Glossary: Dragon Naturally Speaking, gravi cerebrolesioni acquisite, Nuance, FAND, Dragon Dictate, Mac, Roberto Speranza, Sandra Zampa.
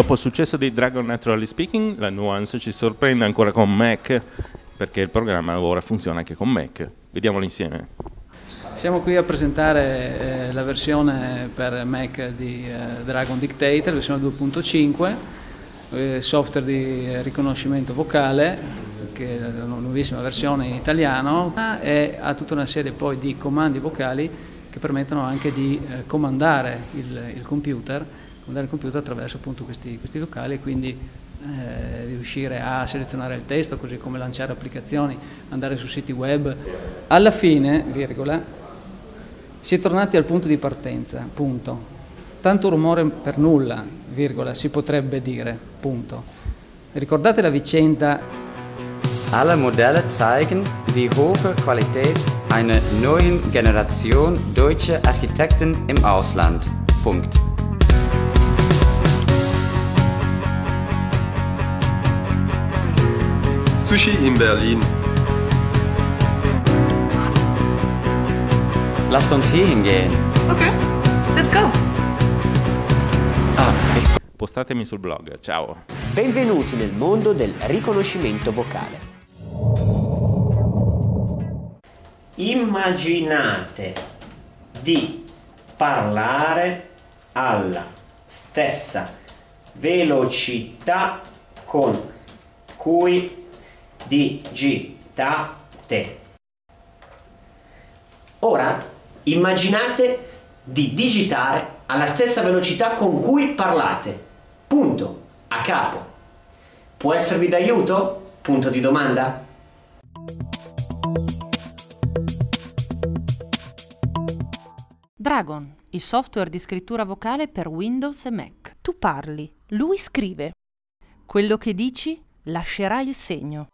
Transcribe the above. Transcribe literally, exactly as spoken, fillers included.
Dopo il successo di Dragon Naturally Speaking, la Nuance ci sorprende ancora con Mac, perché il programma ora funziona anche con Mac. Vediamolo insieme. Siamo qui a presentare eh, la versione per Mac di eh, Dragon Dictate, la versione due punto cinque, eh, software di riconoscimento vocale, che è una nuovissima versione in italiano, e ha tutta una serie poi di comandi vocali che permettono anche di eh, comandare il, il, computer, comandare il computer attraverso appunto questi, questi vocali, e quindi eh, riuscire a selezionare il testo, così come lanciare applicazioni, andare su siti web. Alla fine, virgola, si è tornati al punto di partenza, punto. Tanto rumore per nulla, virgola, si potrebbe dire, punto. Ricordate la vicenda? Alle Modelle zeigen die hohe Qualität einer neuen Generation deutscher Architekten im Ausland, punkt. Sushi in Berlin. Lasst uns hierhin gehen. Ok, let's go. Ah, ecco. Postatemi sul blog, ciao. Benvenuti nel mondo del riconoscimento vocale. Immaginate di parlare alla stessa velocità con cui digitate. Ora immaginate di digitare alla stessa velocità con cui parlate. Punto. A capo. Può esservi d'aiuto? Punto di domanda. Dragon, il software di scrittura vocale per Windows e Mac. Tu parli, lui scrive. Quello che dici lascerà il segno.